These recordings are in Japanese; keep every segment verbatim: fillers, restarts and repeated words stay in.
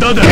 だだ。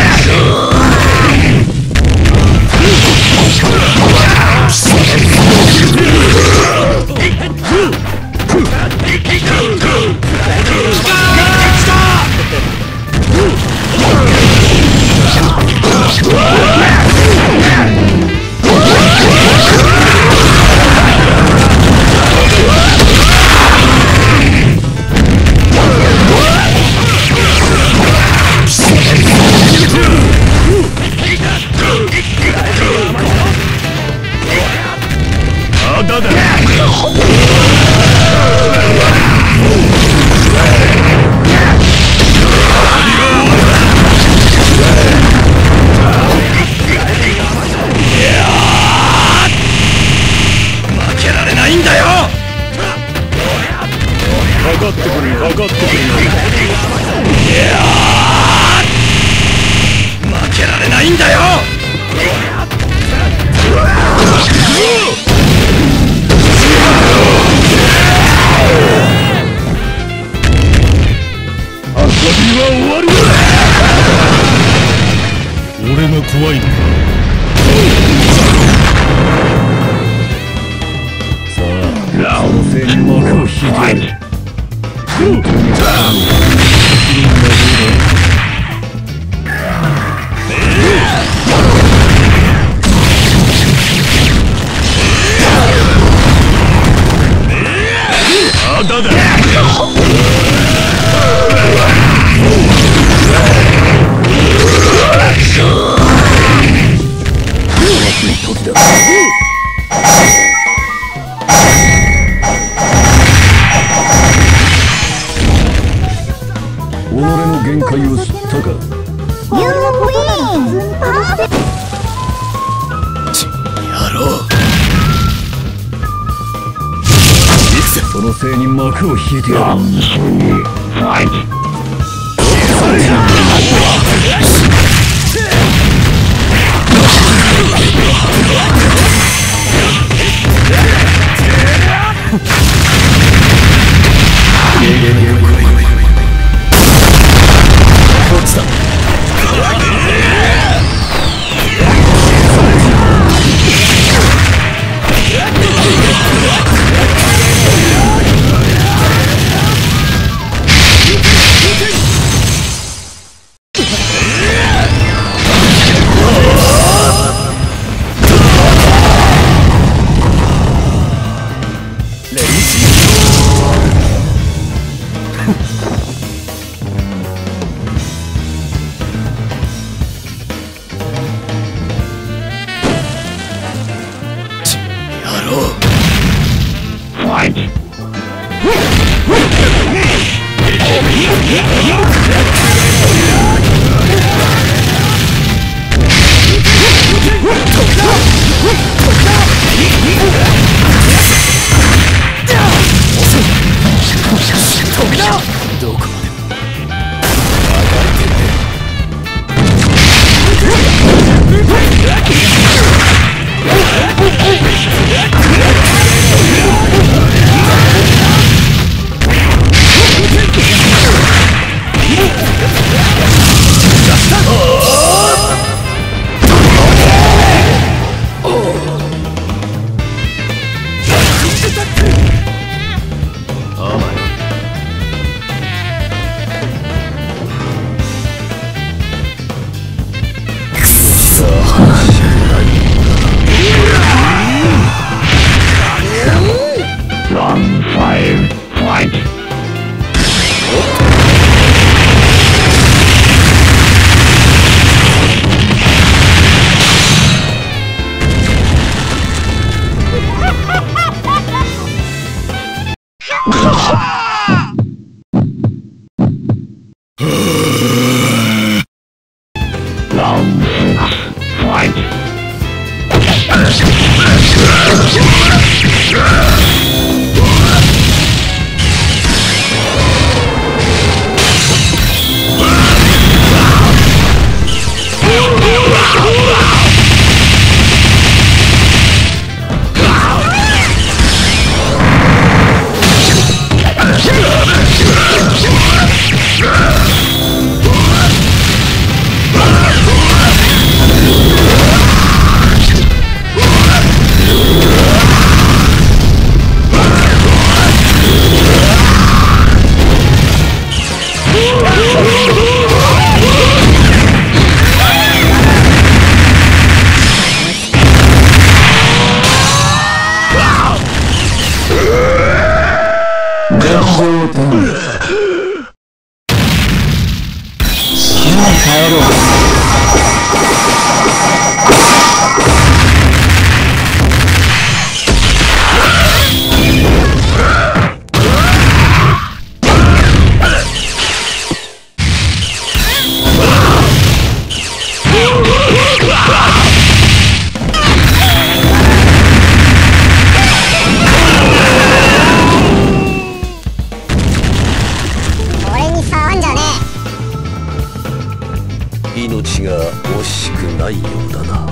怖いのか。さあ、挑戦に幕を引いてやる。本当にあだだ。限界を知ったか。ユークイーンパーフェクト。ちやろう。いつそのせいに幕を引いてやる。上天。さあ帰ろう。 命が惜しくないようだな。